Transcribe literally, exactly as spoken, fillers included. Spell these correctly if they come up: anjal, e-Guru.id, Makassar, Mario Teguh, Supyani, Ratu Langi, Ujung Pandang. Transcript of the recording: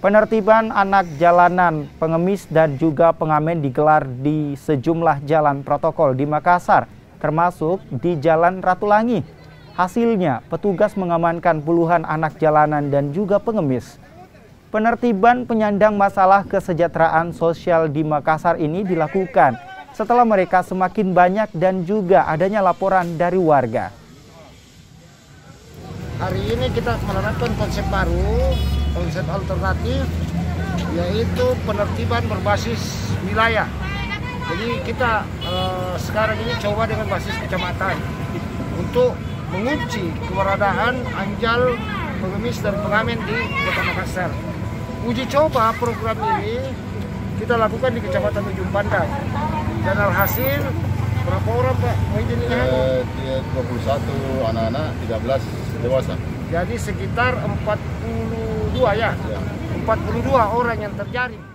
Penertiban anak jalanan, pengemis dan juga pengamen digelar di sejumlah jalan protokol di Makassar, termasuk di Jalan Ratu Langi. Hasilnya, petugas mengamankan puluhan anak jalanan dan juga pengemis. Penertiban penyandang masalah kesejahteraan sosial di Makassar ini dilakukan setelah mereka semakin banyak dan juga adanya laporan dari warga. Hari ini kita menerapkan konsep baru, konsep alternatif, yaitu penertiban berbasis wilayah. Jadi kita eh, sekarang ini coba dengan basis kecamatan untuk mengunci keberadaan anjal, pengemis dan pengamen di Kota Makassar. Uji coba program ini kita lakukan di Kecamatan Ujung Pandang. Dan alhasil berapa orang Pak? Eh, dua puluh satu anak-anak, tiga belas dewasa. Jadi sekitar empat puluh dua ya, ya. empat puluh dua orang yang terjaring.